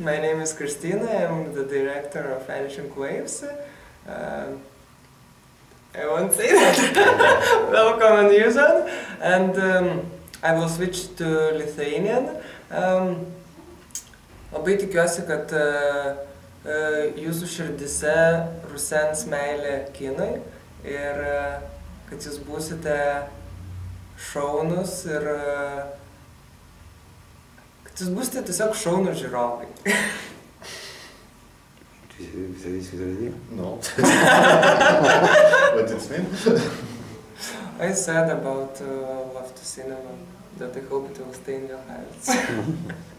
My name is Kristina, I'm the director of Vanishing Waves. I won't say that. Welcome and use it. And I will switch to Lithuanian. Labai tikiuosi, kad jūsų širdise rusens meilė kinui ir kad jūs būsite šaunus ir Vocês gostam de ser show no Jirobe? Você disse que eu não. What did it mean? I said about Love to Cinema that I hope it will stay in your hearts.